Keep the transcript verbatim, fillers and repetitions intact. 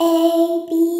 A B